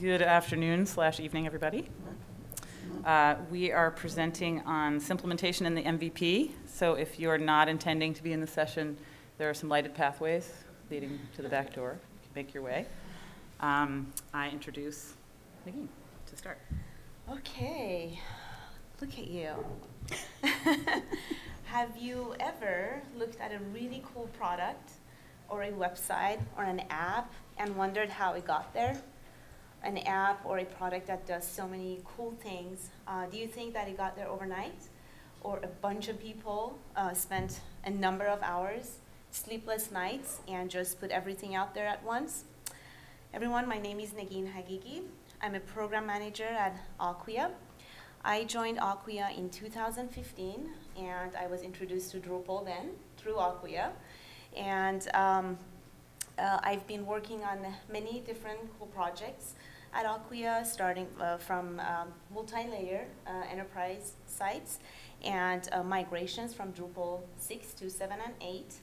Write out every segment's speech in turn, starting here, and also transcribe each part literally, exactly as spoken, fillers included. Good afternoon slash evening, everybody. Uh, we are presenting on Simplementation in the M V P. So if you're not intending to be in the session, there are some lighted pathways leading to the back door. You can make your way. Um, I introduce Negin to start. Okay. Look at you. Have you ever looked at a really cool product or a website or an app and wondered how it got there? An app or a product that does so many cool things. Uh, do you think that it got there overnight? Or a bunch of people uh, spent a number of hours, sleepless nights, and just put everything out there at once? Everyone, my name is Negin Hagigi. I'm a program manager at Acquia. I joined Acquia in two thousand fifteen, and I was introduced to Drupal then through Acquia. And um, uh, I've been working on many different cool projects at Acquia, starting uh, from um, multi-layer uh, enterprise sites and uh, migrations from Drupal six to seven and eight,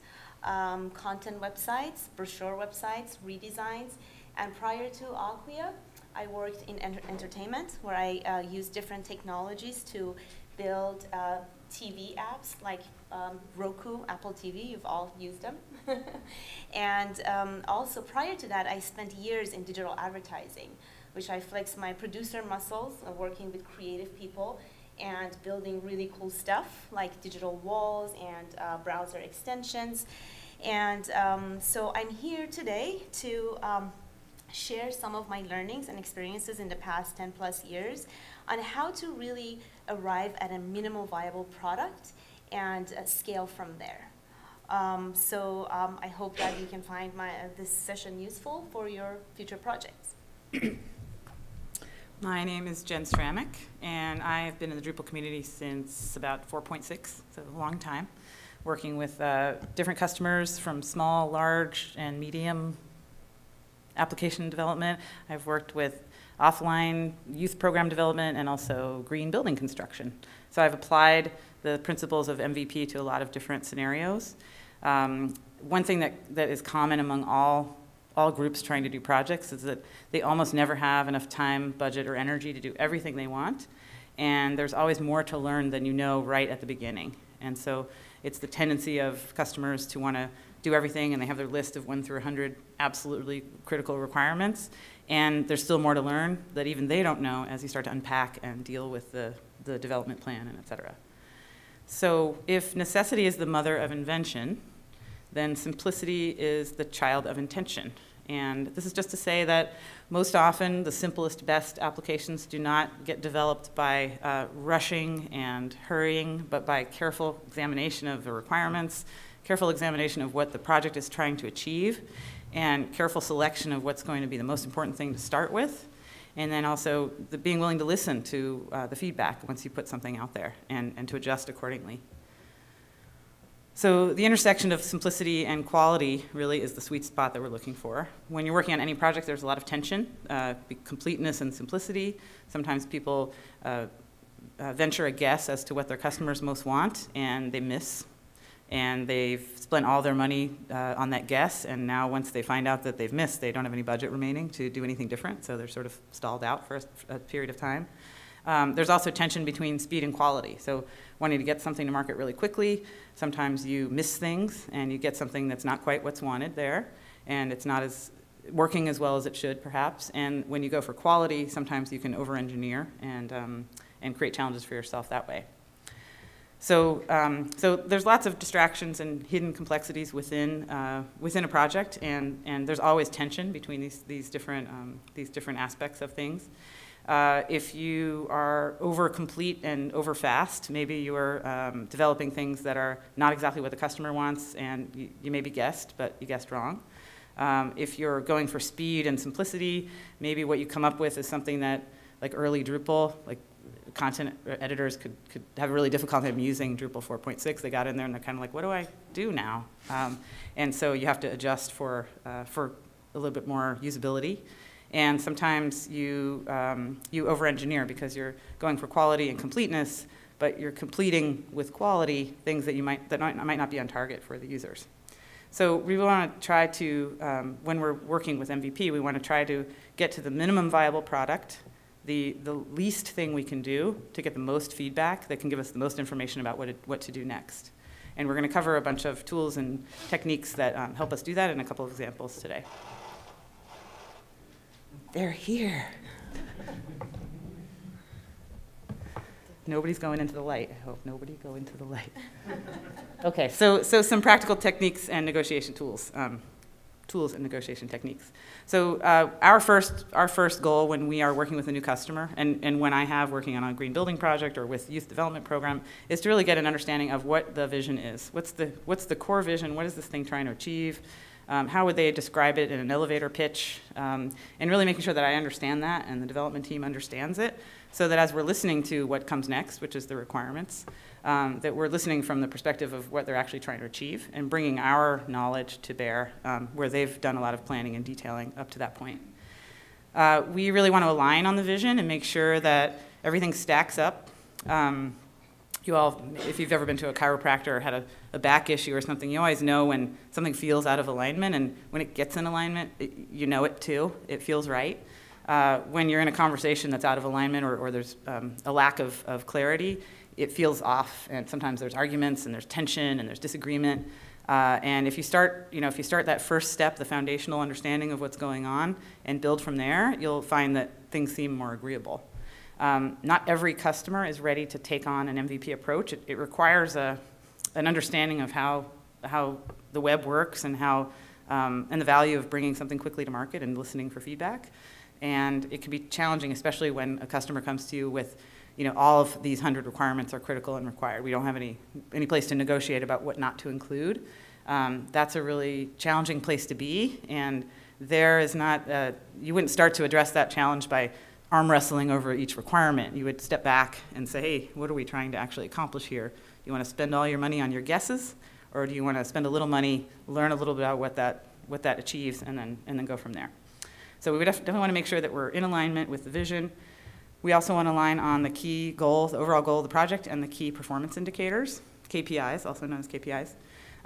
um, content websites, brochure websites, redesigns. And prior to Acquia, I worked in enter entertainment, where I uh, used different technologies to build uh, T V apps like um, Roku, Apple T V. You've all used them. And um, also prior to that, I spent years in digital advertising, which I flexed my producer muscles, uh, working with creative people and building really cool stuff like digital walls and uh, browser extensions. And um, so I'm here today to um, share some of my learnings and experiences in the past ten plus years on how to really arrive at a minimal viable product and uh, scale from there. Um, so um, I hope that you can find my, uh, this session useful for your future projects. My name is Jen Stramick, and I have been in the Drupal community since about four point six, so a long time, working with uh, different customers from small, large, and medium application development. I've worked with offline youth program development and also green building construction. So I've applied the principles of M V P to a lot of different scenarios. Um, one thing that, that is common among all, all groups trying to do projects is that they almost never have enough time, budget, or energy to do everything they want. And there's always more to learn than you know right at the beginning. And so it's the tendency of customers to want to do everything, and they have their list of one through one hundred absolutely critical requirements, and there's still more to learn that even they don't know as you start to unpack and deal with the, the development plan and et cetera. So if necessity is the mother of invention, then simplicity is the child of intention. And this is just to say that most often the simplest, best applications do not get developed by uh, rushing and hurrying, but by careful examination of the requirements, careful examination of what the project is trying to achieve, and careful selection of what's going to be the most important thing to start with, and then also the being willing to listen to uh, the feedback once you put something out there and, and to adjust accordingly. So the intersection of simplicity and quality really is the sweet spot that we're looking for. When you're working on any project, there's a lot of tension, uh, completeness and simplicity. Sometimes people uh, uh, venture a guess as to what their customers most want, and they miss. And they've spent all their money uh, on that guess, and now once they find out that they've missed, they don't have any budget remaining to do anything different, so they're sort of stalled out for a, a period of time. Um, there's also tension between speed and quality, so wanting to get something to market really quickly, sometimes you miss things, and you get something that's not quite what's wanted there, and it's not as working as well as it should, perhaps. And when you go for quality, sometimes you can over-engineer and, um, and create challenges for yourself that way. So, um, so there's lots of distractions and hidden complexities within uh, within a project, and and there's always tension between these these different um, these different aspects of things. Uh, if you are over complete and over fast, maybe you're um, developing things that are not exactly what the customer wants, and you, you maybe guessed, but you guessed wrong. Um, if you're going for speed and simplicity, maybe what you come up with is something that, like early Drupal, like. Content editors could, could have a really difficult time using Drupal four point six. They got in there and they're kind of like, what do I do now? Um, and so you have to adjust for, uh, for a little bit more usability. And sometimes you, um, you over-engineer because you're going for quality and completeness, but you're completing with quality things that, you might, that might not be on target for the users. So we want to try to, um, when we're working with M V P, we want to try to get to the minimum viable product, the, the least thing we can do to get the most feedback that can give us the most information about what, it, what to do next. And we're going to cover a bunch of tools and techniques that um, help us do that in a couple of examples today. They're here. Nobody's going into the light. I hope nobody go into the light. Okay, so, so some practical techniques and negotiation tools. Um, tools and negotiation techniques. So uh, our, first, our first goal when we are working with a new customer, and, and when I have working on a green building project or with youth development program, is to really get an understanding of what the vision is. What's the, what's the core vision? What is this thing trying to achieve? Um, how would they describe it in an elevator pitch? Um, and really making sure that I understand that and the development team understands it, so that as we're listening to what comes next, which is the requirements, um, that we're listening from the perspective of what they're actually trying to achieve and bringing our knowledge to bear um, where they've done a lot of planning and detailing up to that point. Uh, we really want to align on the vision and make sure that everything stacks up. Um, you all, if you've ever been to a chiropractor or had a, a back issue or something, you always know when something feels out of alignment, and when it gets in alignment, it, you know it too, it feels right. Uh, when you're in a conversation that's out of alignment or, or there's um, a lack of, of clarity, it feels off, and sometimes there's arguments and there's tension and there's disagreement. Uh, and if you start, you know, if you start that first step, the foundational understanding of what's going on, and build from there, you'll find that things seem more agreeable. Um, not every customer is ready to take on an M V P approach. It, it requires a, an understanding of how how the web works and how um, and the value of bringing something quickly to market and listening for feedback. And it can be challenging, especially when a customer comes to you with, you know, all of these hundred requirements are critical and required. We don't have any, any place to negotiate about what not to include. Um, that's a really challenging place to be. And there is not, a, you wouldn't start to address that challenge by arm wrestling over each requirement. You would step back and say, hey, what are we trying to actually accomplish here? Do you want to spend all your money on your guesses? Or do you want to spend a little money, learn a little bit about what that, what that achieves, and then, and then go from there? So we would definitely want to make sure that we're in alignment with the vision. We also want to align on the key goal, the overall goal of the project, and the key performance indicators, K P Is, also known as K P Is.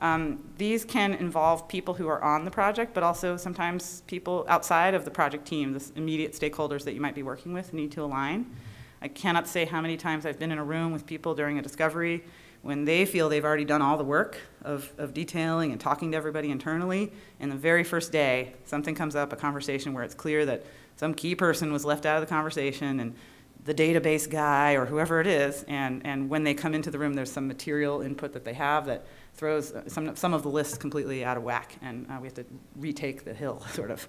Um, these can involve people who are on the project, but also sometimes people outside of the project team, the immediate stakeholders that you might be working with, need to align. I cannot say how many times I've been in a room with people during a discovery when they feel they've already done all the work of, of detailing and talking to everybody internally, and the very first day, something comes up, a conversation where it's clear that some key person was left out of the conversation, and the database guy or whoever it is, and, and when they come into the room, there's some material input that they have that throws some, some of the lists completely out of whack, and uh, we have to retake the hill, sort of.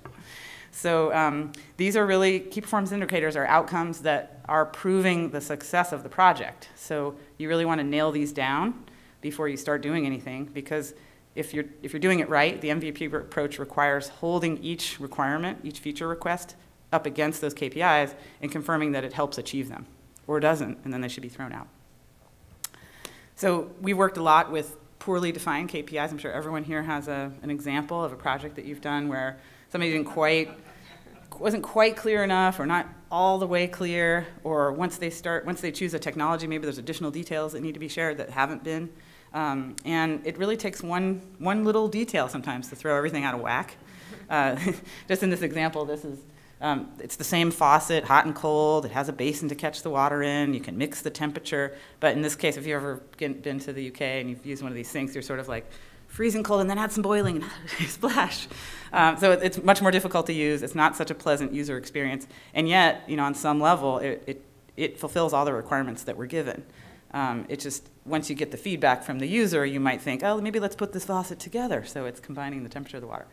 So um, these are really, key performance indicators are outcomes that are proving the success of the project. So you really want to nail these down before you start doing anything, because if you're, if you're doing it right, the M V P approach requires holding each requirement, each feature request, up against those K P Is and confirming that it helps achieve them, or doesn't, and then they should be thrown out. So we worked a lot with poorly defined K P Is. I'm sure everyone here has a, an example of a project that you've done where somebody didn't quite, wasn't quite clear enough, or not all the way clear, or once they start, once they choose a technology, maybe there's additional details that need to be shared that haven't been. Um, and it really takes one, one little detail sometimes to throw everything out of whack. Uh, just in this example, this is, um, it's the same faucet, hot and cold. It has a basin to catch the water in. You can mix the temperature. But in this case, if you've ever been to the U K and you've used one of these sinks, you're sort of like, freezing cold, and then add some boiling and splash. Um, so it's much more difficult to use. It's not such a pleasant user experience. And yet, you know, on some level, it, it, it fulfills all the requirements that were given. Um, it just, once you get the feedback from the user, you might think, oh, maybe let's put this faucet together. So it's combining the temperature of the water.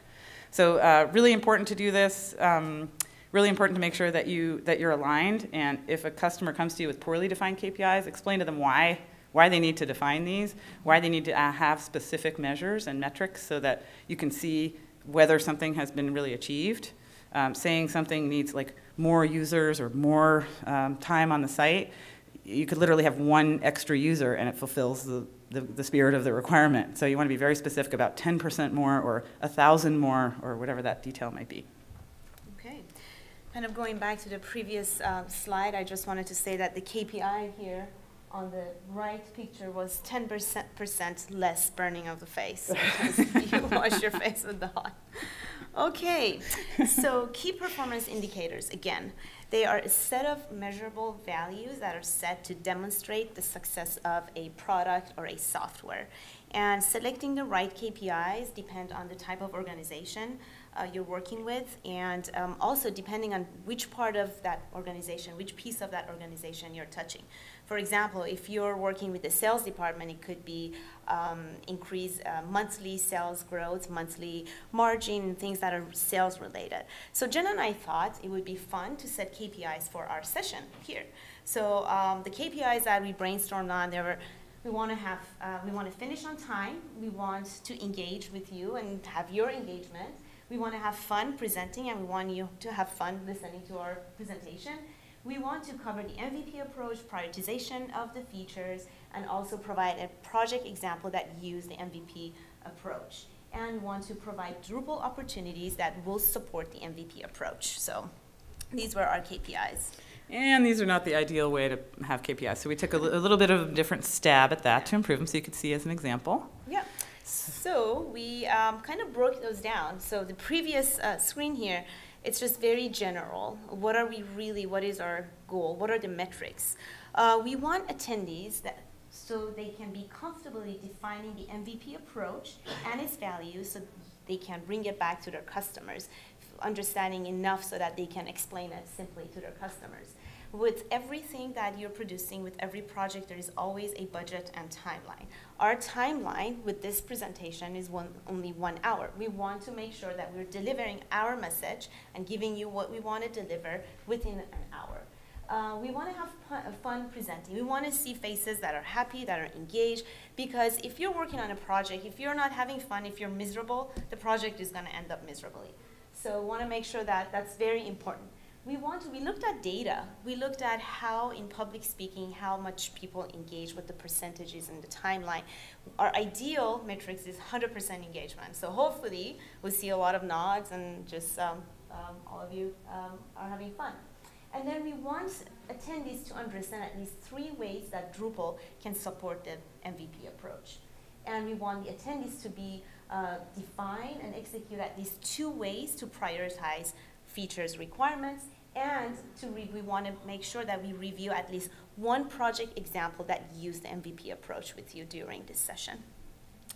So uh, really important to do this. Um, really important to make sure that, you, that you're aligned. And if a customer comes to you with poorly defined K P Is, explain to them why. Why they need to define these, why they need to have specific measures and metrics so that you can see whether something has been really achieved. Um, saying something needs like more users or more um, time on the site, you could literally have one extra user and it fulfills the, the, the spirit of the requirement. So you want to be very specific about ten percent more or one thousand more or whatever that detail might be. Okay. Kind of going back to the previous uh, slide, I just wanted to say that the K P I here on the right picture was ten percent less burning of the face because you wash your face with the hot. Okay, so key performance indicators, again, they are a set of measurable values that are set to demonstrate the success of a product or a software. And selecting the right K P Is depends on the type of organization uh, you're working with, and um, also depending on which part of that organization, which piece of that organization you're touching. For example, if you're working with the sales department, it could be um, increase uh, monthly sales growth, monthly margin, things that are sales related. So Jen and I thought it would be fun to set K P Is for our session here. So um, the K P Is that we brainstormed on, there were We want to have, uh, we want to finish on time, we want to engage with you and have your engagement, we want to have fun presenting and we want you to have fun listening to our presentation, we want to cover the M V P approach, prioritization of the features, and also provide a project example that used the M V P approach, and want to provide Drupal opportunities that will support the M V P approach. So these were our K P Is. And these are not the ideal way to have K P Is. So we took a, a little bit of a different stab at that to improve them so you could see as an example. Yeah. So we um, kind of broke those down. So the previous uh, screen here, it's just very general. What are we really, what is our goal? What are the metrics? Uh, we want attendees that, so they can be comfortably defining the M V P approach and its value so they can bring it back to their customers, understanding enough so that they can explain it simply to their customers. With everything that you're producing, with every project, there is always a budget and timeline. Our timeline with this presentation is one, only one hour. We want to make sure that we're delivering our message and giving you what we want to deliver within an hour. Uh, we want to have fun presenting. We want to see faces that are happy, that are engaged, because if you're working on a project, if you're not having fun, if you're miserable, the project is going to end up miserably. So we want to make sure that that's very important. We want to, we looked at data. We looked at how in public speaking, how much people engage, what the percentages and the timeline. Our ideal metrics is one hundred percent engagement. So hopefully we'll see a lot of nods and just um, um, all of you um, are having fun. And then we want attendees to understand at least three ways that Drupal can support the M V P approach. And we want the attendees to be uh, define and execute at least two ways to prioritize features requirements, and to re we want to make sure that we review at least one project example that used the M V P approach with you during this session.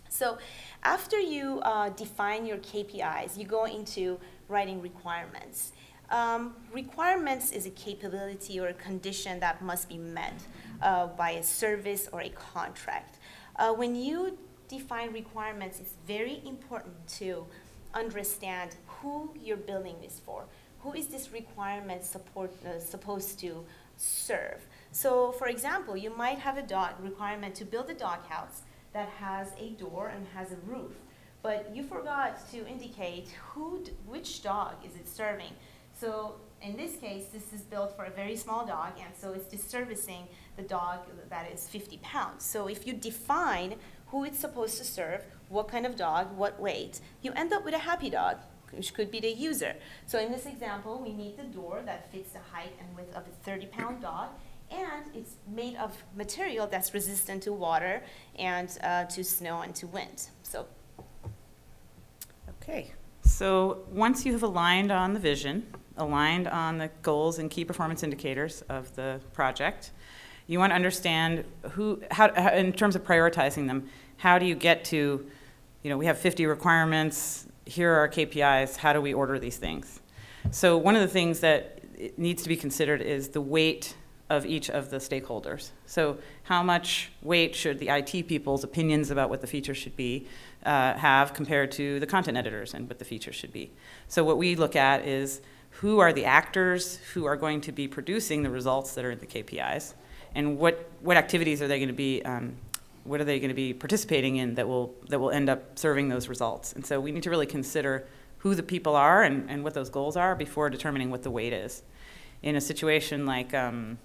So after you uh, define your K P Is, you go into writing requirements. Um, requirements is a capability or a condition that must be met uh, by a service or a contract. Uh, when you define requirements, it's very important to understand who you're building this for. Who is this requirement support, uh, supposed to serve? So for example, you might have a dog requirement to build a doghouse that has a door and has a roof, but you forgot to indicate who, d which dog is it serving. So in this case, this is built for a very small dog, and so it's disservicing the dog that is fifty pounds. So if you define who it's supposed to serve, what kind of dog, what weight, you end up with a happy dog, which could be the user. So in this example, we need the door that fits the height and width of a thirty pound dog, and it's made of material that's resistant to water and uh, to snow and to wind. So, okay. So once you have aligned on the vision, aligned on the goals and key performance indicators of the project, you want to understand who, how, in terms of prioritizing them, how do you get to, you know, we have fifty requirements, here are our K P Is, how do we order these things? So one of the things that needs to be considered is the weight of each of the stakeholders. So how much weight should the I T people's opinions about what the feature should be uh, have compared to the content editors and what the feature should be? So what we look at is who are the actors who are going to be producing the results that are in the K P Is, and what, what activities are they going to be, um, what are they going to be participating in that will, that will end up serving those results? And so we need to really consider who the people are and, and what those goals are before determining what the weight is. In a situation like, um,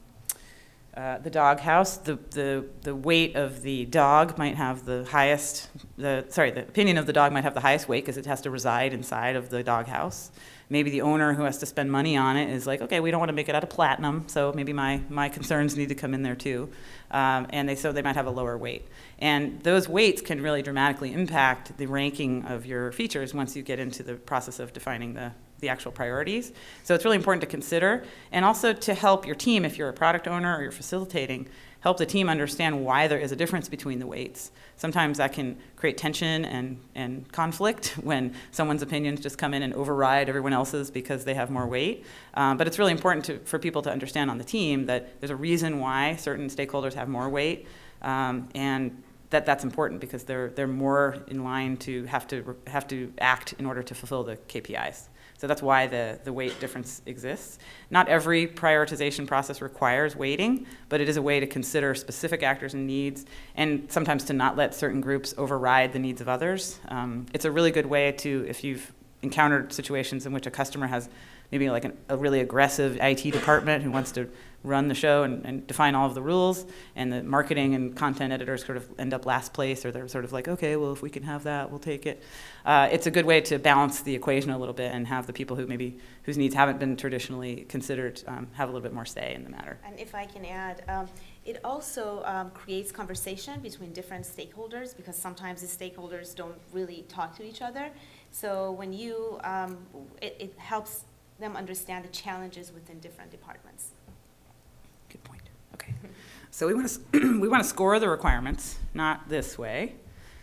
uh, the dog house, the, the, the weight of the dog might have the highest, the, sorry, the opinion of the dog might have the highest weight because it has to reside inside of the dog house. Maybe the owner who has to spend money on it is like, okay, we don't want to make it out of platinum, so maybe my, my concerns need to come in there too. Um, and they, so they might have a lower weight. And those weights can really dramatically impact the ranking of your features once you get into the process of defining the, the actual priorities. So it's really important to consider. And also to help your team, if you're a product owner or you're facilitating, help the team understand why there is a difference between the weights. Sometimes that can create tension and, and conflict when someone's opinions just come in and override everyone else's because they have more weight. Um, but it's really important to, for people to understand on the team that there's a reason why certain stakeholders have more weight, um, and that that's important because they're, they're more in line to have to, have to act in order to fulfill the K P Is. So that's why the, the weight difference exists. Not every prioritization process requires weighting, but it is a way to consider specific actors and needs, and sometimes to not let certain groups override the needs of others. Um, it's a really good way to, if you've encountered situations in which a customer has maybe like an, a really aggressive I T department who wants to run the show and, and define all of the rules, and the marketing and content editors sort of end up last place, or they're sort of like, okay, well, if we can have that, we'll take it. Uh, it's a good way to balance the equation a little bit and have the people who maybe, whose needs haven't been traditionally considered um, have a little bit more say in the matter. And if I can add, um, it also um, creates conversation between different stakeholders, because sometimes the stakeholders don't really talk to each other. So when you, um, it, it helps them understand the challenges within different departments. Good point. Okay. So we want to we want to score the requirements, not this way,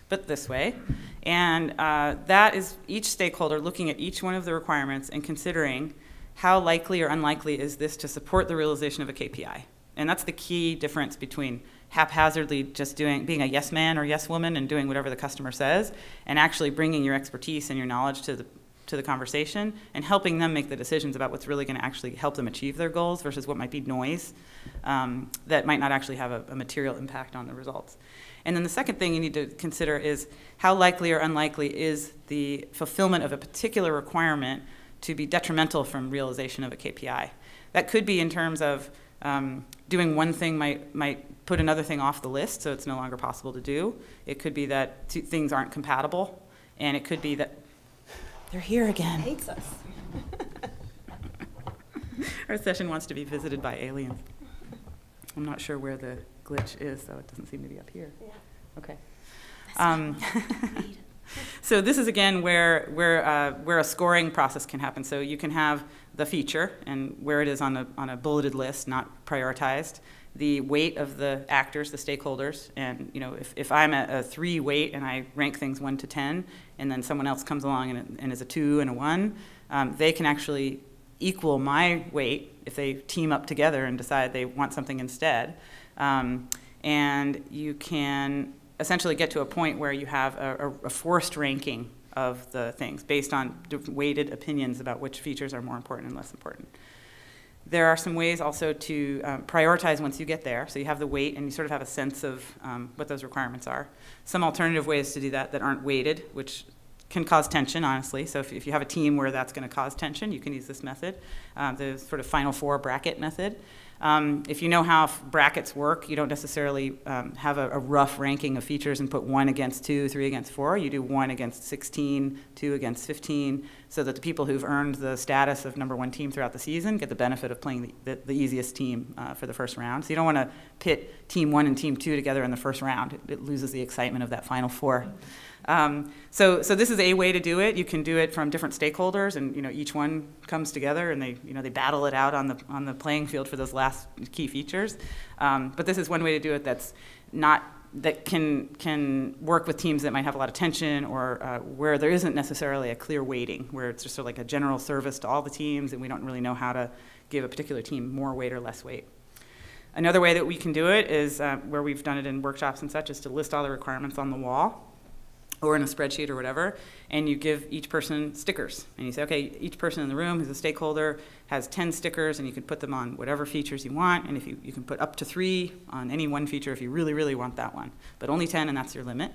but this way, and uh, that is each stakeholder looking at each one of the requirements and considering how likely or unlikely is this to support the realization of a K P I. And that's the key difference between haphazardly just doing, being a yes man or yes woman and doing whatever the customer says, and actually bringing your expertise and your knowledge to the to the conversation and helping them make the decisions about what's really going to actually help them achieve their goals versus what might be noise um, that might not actually have a, a material impact on the results. And then the second thing you need to consider is how likely or unlikely is the fulfillment of a particular requirement to be detrimental from realization of a K P I. That could be in terms of um, doing one thing might, might put another thing off the list, so it's no longer possible to do. It could be that two things aren't compatible, and it could be that they're here again. It hates us. Our session wants to be visited by aliens. I'm not sure where the glitch is, though. It doesn't seem to be up here. Yeah. Okay. Um, so this is, again, where, where, uh, where a scoring process can happen. So you can have the feature and where it is on a, on a bulleted list, not prioritized, the weight of the actors, the stakeholders, and you know, if, if I'm at a three weight and I rank things one to ten, and then someone else comes along and, and is a two and a one, um, they can actually equal my weight if they team up together and decide they want something instead. Um, and you can essentially get to a point where you have a, a forced ranking of the things based on weighted opinions about which features are more important and less important. There are some ways also to um, prioritize once you get there. So you have the weight and you sort of have a sense of um, what those requirements are. Some alternative ways to do that that aren't weighted, which can cause tension, honestly. So if, if you have a team where that's going to cause tension, you can use this method, uh, the sort of final four bracket method. Um, if you know how brackets work, you don't necessarily um, have a, a rough ranking of features and put one against two, three against four. You do one against sixteen, two against fifteen, so that the people who've earned the status of number one team throughout the season get the benefit of playing the, the, the easiest team uh, for the first round. So you don't want to pit team one and team two together in the first round. It, it loses the excitement of that final four. Um, so, so this is a way to do it. You can do it from different stakeholders, and you know each one comes together and they, you know, they battle it out on the on the playing field for those last key features. Um, but this is one way to do it that's not that can can work with teams that might have a lot of tension or uh, where there isn't necessarily a clear weighting, where it's just sort of like a general service to all the teams, and we don't really know how to give a particular team more weight or less weight. Another way that we can do it is uh, where we've done it in workshops and such is to list all the requirements on the wall, or in a spreadsheet or whatever, and you give each person stickers. And you say, okay, each person in the room who's a stakeholder has ten stickers, and you can put them on whatever features you want, and if you, you can put up to three on any one feature if you really, really want that one, but only ten, and that's your limit.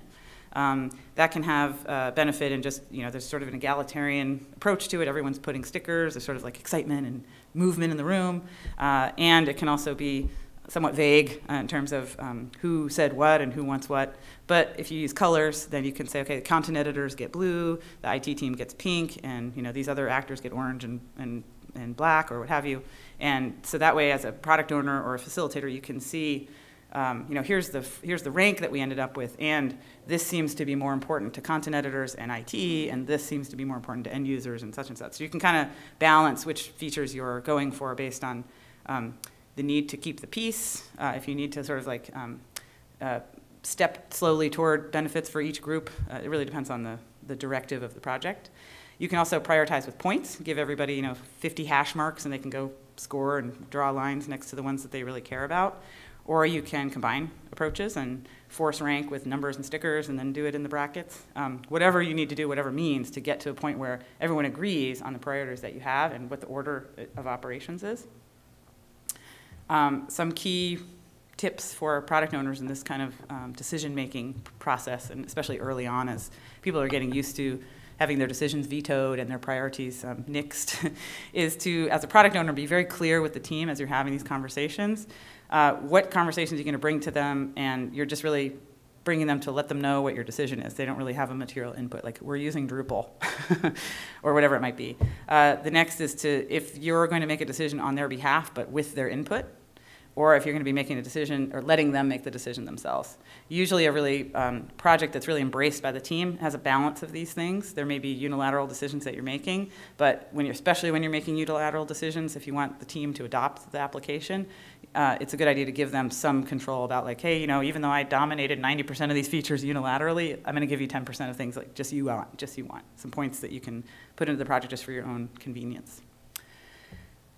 Um, that can have uh, benefit in just, you know, there's sort of an egalitarian approach to it. Everyone's putting stickers. There's sort of like excitement and movement in the room, uh, and it can also be somewhat vague uh, in terms of um, who said what and who wants what. But if you use colors, then you can say, okay, the content editors get blue, the I T team gets pink, and you know these other actors get orange and, and, and black or what have you. And so that way, as a product owner or a facilitator, you can see, um, you know, here's the, here's the rank that we ended up with, and this seems to be more important to content editors and I T, and this seems to be more important to end users and such and such. So you can kind of balance which features you're going for based on um, the need to keep the peace, uh, if you need to sort of like um, uh, step slowly toward benefits for each group. Uh, it really depends on the, the directive of the project. You can also prioritize with points, give everybody you know fifty hash marks and they can go score and draw lines next to the ones that they really care about. Or you can combine approaches and force rank with numbers and stickers and then do it in the brackets. Um, whatever you need to do, whatever means, to get to a point where everyone agrees on the priorities that you have and what the order of operations is. Um, some key tips for product owners in this kind of um, decision-making process, and especially early on as people are getting used to having their decisions vetoed and their priorities um, nixed, is to, as a product owner, be very clear with the team as you're having these conversations. Uh, what conversations you're going to bring to them, and you're just really bringing them to let them know what your decision is. They don't really have a material input, like we're using Drupal or whatever it might be. Uh, the next is to, if you're going to make a decision on their behalf but with their input, or if you're going to be making a decision or letting them make the decision themselves. Usually a really um, project that's really embraced by the team has a balance of these things. There may be unilateral decisions that you're making, but when you're, especially when you're making unilateral decisions, if you want the team to adopt the application, Uh, it's a good idea to give them some control about like, hey, you know, even though I dominated ninety percent of these features unilaterally, I'm going to give you ten percent of things like just you want, just you want. Some points that you can put into the project just for your own convenience.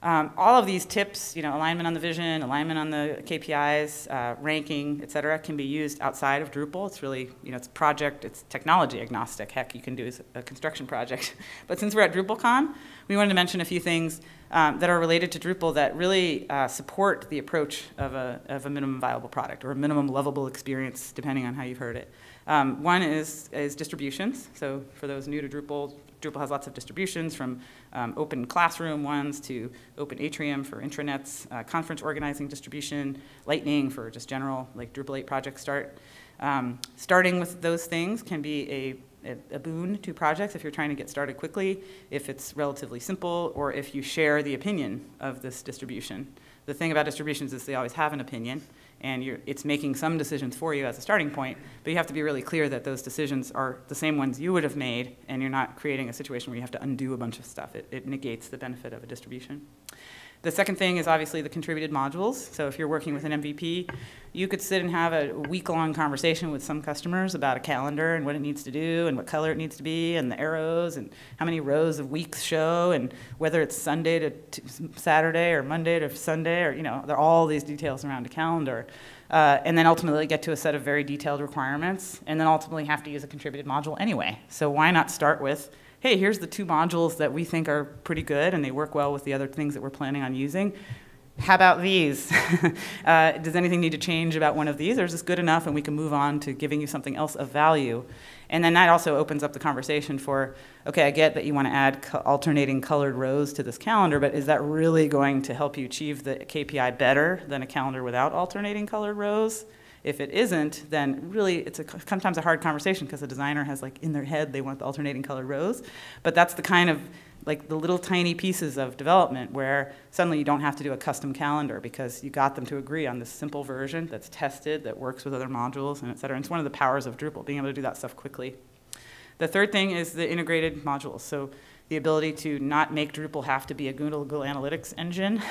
Um, all of these tips, you know, alignment on the vision, alignment on the K P Is, uh, ranking, et cetera, can be used outside of Drupal. It's really, you know, it's project, it's technology agnostic. Heck, you can do a construction project. But since we're at DrupalCon, we wanted to mention a few things um, that are related to Drupal that really uh, support the approach of a, of a minimum viable product or a minimum lovable experience, depending on how you've heard it. Um, one is, is distributions. So for those new to Drupal, Drupal has lots of distributions, from um, open classroom ones to open atrium for intranets, uh, conference organizing distribution, lightning for just general like Drupal eight project start. Um, starting with those things can be a, a, a boon to projects if you're trying to get started quickly, if it's relatively simple, or if you share the opinion of this distribution. The thing about distributions is they always have an opinion, and you're, it's making some decisions for you as a starting point, but you have to be really clear that those decisions are the same ones you would have made, and you're not creating a situation where you have to undo a bunch of stuff. It, it negates the benefit of a distribution. The second thing is obviously the contributed modules. So if you're working with an M V P, you could sit and have a week-long conversation with some customers about a calendar and what it needs to do and what color it needs to be and the arrows and how many rows of weeks show and whether it's Sunday to t Saturday or Monday to Sunday, or you know, there are all these details around a calendar. Uh, and then ultimately get to a set of very detailed requirements and then ultimately have to use a contributed module anyway. So why not start with, hey, here's the two modules that we think are pretty good and they work well with the other things that we're planning on using. How about these? uh, does anything need to change about one of these, or is this good enough and we can move on to giving you something else of value? And then that also opens up the conversation for, okay, I get that you want to add co alternating colored rows to this calendar, but is that really going to help you achieve the K P I better than a calendar without alternating colored rows? If it isn't, then really it's a, sometimes a hard conversation because the designer has like in their head they want the alternating color rows. But that's the kind of like the little tiny pieces of development where suddenly you don't have to do a custom calendar because you got them to agree on this simple version that's tested, that works with other modules, and et cetera. And it's one of the powers of Drupal, being able to do that stuff quickly. The third thing is the integrated modules. So the ability to not make Drupal have to be a Google Analytics engine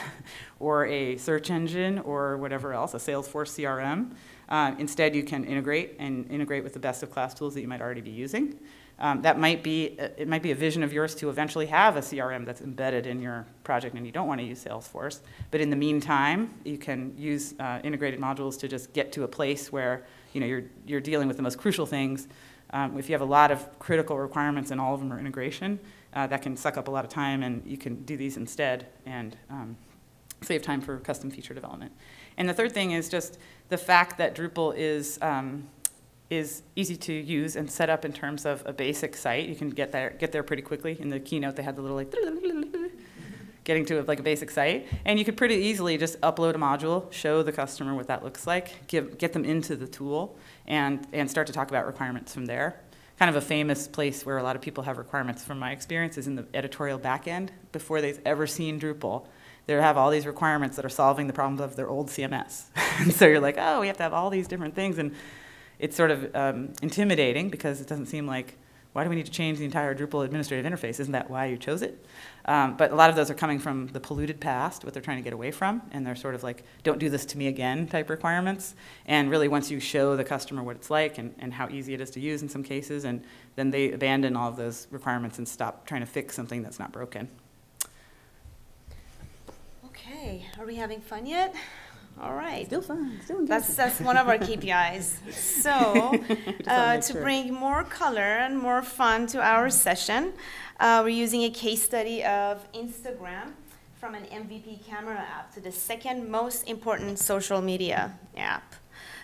or a search engine or whatever else, a Salesforce C R M. Uh, instead, you can integrate and integrate with the best-of-class tools that you might already be using. Um, that might be, it might be a vision of yours to eventually have a C R M that's embedded in your project and you don't want to use Salesforce. But in the meantime, you can use uh, integrated modules to just get to a place where you know, you're, you're dealing with the most crucial things. Um, if you have a lot of critical requirements and all of them are integration, uh, that can suck up a lot of time, and you can do these instead and um, save time for custom feature development. And the third thing is just the fact that Drupal is, um, is easy to use and set up in terms of a basic site. You can get there, get there pretty quickly. In the keynote, they had the little like getting to like a basic site. And you could pretty easily just upload a module, show the customer what that looks like, give, get them into the tool, and, and start to talk about requirements from there. Kind of a famous place where a lot of people have requirements from my experience is in the editorial back end before they've ever seen Drupal. They have all these requirements that are solving the problems of their old C M S. And so you're like, oh, we have to have all these different things. And it's sort of um, intimidating because it doesn't seem like, why do we need to change the entire Drupal administrative interface? Isn't that why you chose it? Um, but a lot of those are coming from the polluted past, what they're trying to get away from. And they're sort of like, don't do this to me again type requirements. And really once you show the customer what it's like and, and how easy it is to use in some cases, and then they abandon all of those requirements and stop trying to fix something that's not broken. Okay, are we having fun yet? All right. Still fun. Still that's, that's one of our K P Is. So uh, to bring more color and more fun to our session, uh, we're using a case study of Instagram from an M V P camera app to the second most important social media app.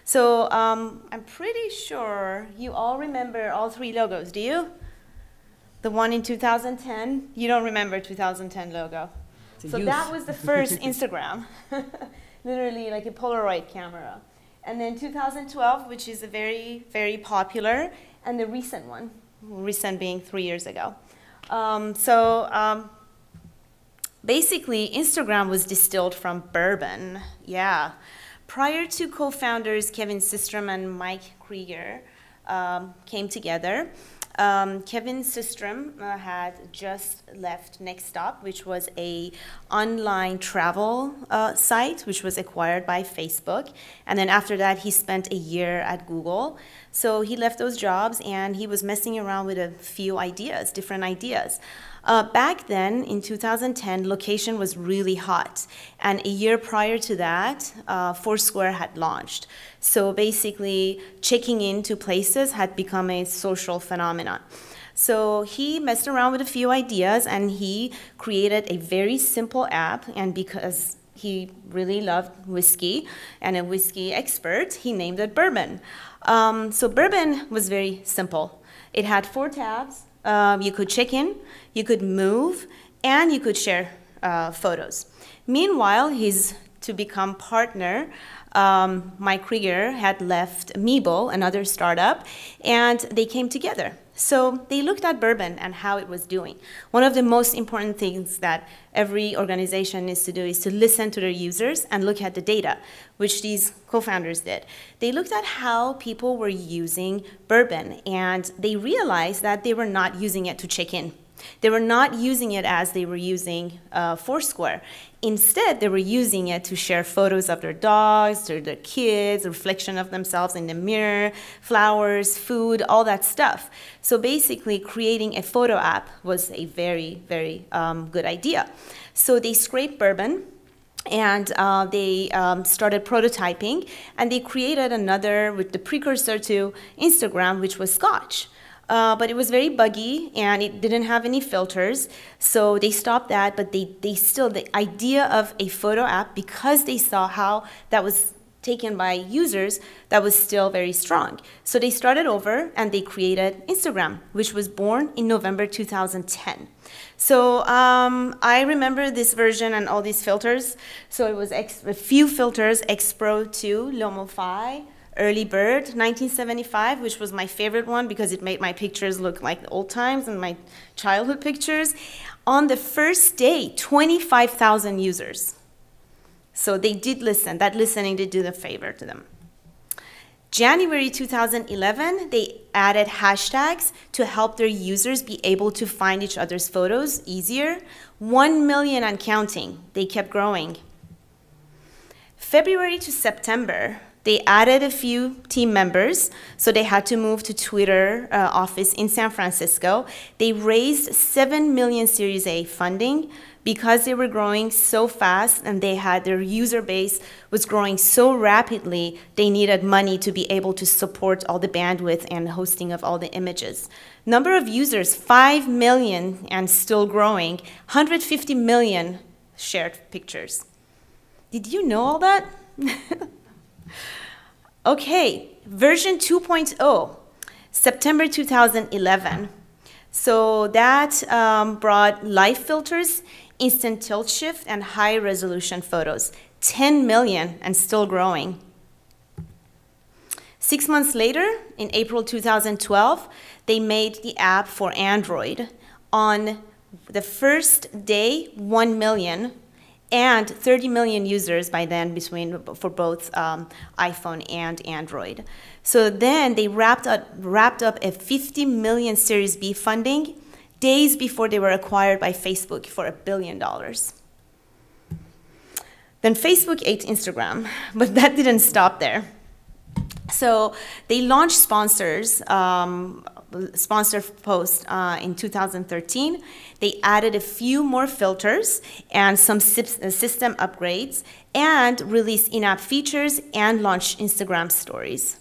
So um, I'm pretty sure you all remember all three logos, do you? The one in two thousand ten? You don't remember two thousand ten logo. So use. That was the first Instagram. Literally like a Polaroid camera. And then two thousand twelve, which is a very, very popular, and the recent one, recent being three years ago. Um, so um, basically, Instagram was distilled from Bourbon, yeah. Prior to co-founders Kevin Systrom and Mike Krieger um, came together, Um, Kevin Systrom uh, had just left Next Stop, which was an online travel uh, site, which was acquired by Facebook. And then after that, he spent a year at Google. So he left those jobs, and he was messing around with a few ideas, different ideas. Uh, back then, in two thousand ten, location was really hot. And a year prior to that, uh, Foursquare had launched. So basically, checking into places had become a social phenomenon. So he messed around with a few ideas, and he created a very simple app. And because he really loved whiskey and a whiskey expert, he named it Bourbon. Um, so Bourbon was very simple. It had four tabs. Um, you could check in, you could move, and you could share uh, photos. Meanwhile, his to-become partner, um, Mike Krieger, had left Meeble, another startup, and they came together. So they looked at Bourbon and how it was doing. One of the most important things that every organization needs to do is to listen to their users and look at the data, which these co-founders did. They looked at how people were using Bourbon, and they realized that they were not using it to check in. They were not using it as they were using uh, Foursquare. Instead, they were using it to share photos of their dogs, or their kids, a reflection of themselves in the mirror, flowers, food, all that stuff. So basically, creating a photo app was a very, very um, good idea. So they scraped Bourbon, and uh, they um, started prototyping, and they created another with the precursor to Instagram, which was Scotch. Uh, but it was very buggy, and it didn't have any filters, so they stopped that, but they, they still, the idea of a photo app, because they saw how that was taken by users, that was still very strong. So they started over, and they created Instagram, which was born in November two thousand ten. So um, I remember this version and all these filters. So it was X, a few filters, X-Pro two, Lomo-Fi, Early Bird nineteen seventy-five, which was my favorite one because it made my pictures look like the old times and my childhood pictures. On the first day, twenty-five thousand users. So they did listen. That listening did do a favor to them. January two thousand eleven, they added hashtags to help their users be able to find each other's photos easier. One million and counting. They kept growing. February to September, they added a few team members, so they had to move to Twitter uh, office in San Francisco. They raised seven million Series A funding because they were growing so fast and they had their user base was growing so rapidly, they needed money to be able to support all the bandwidth and hosting of all the images. Number of users, five million and still growing, one hundred fifty million shared pictures. Did you know all that? Okay, version two point oh, September two thousand eleven. So that um, brought live filters instant tilt shift, and high-resolution photos. ten million and still growing. Six months later, in April two thousand twelve, they made the app for Android. On the first day, one million, and thirty million users by then between for both um, iPhone and Android. So then they wrapped up, wrapped up a fifty million Series B funding days before they were acquired by Facebook for a billion dollars. Then Facebook ate Instagram, but that didn't stop there. So they launched sponsors, um, sponsor post uh, in two thousand thirteen. They added a few more filters and some system upgrades and released in-app features and launched Instagram stories.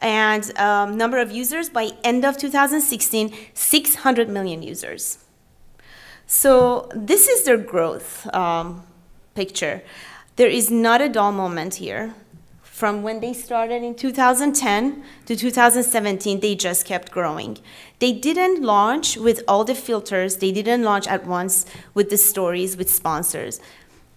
And um, number of users by end of two thousand sixteen, six hundred million users. So this is their growth um, picture. There is not a dull moment here. From when they started in two thousand ten to two thousand seventeen, they just kept growing. They didn't launch with all the filters. They didn't launch at once with the stories, with sponsors.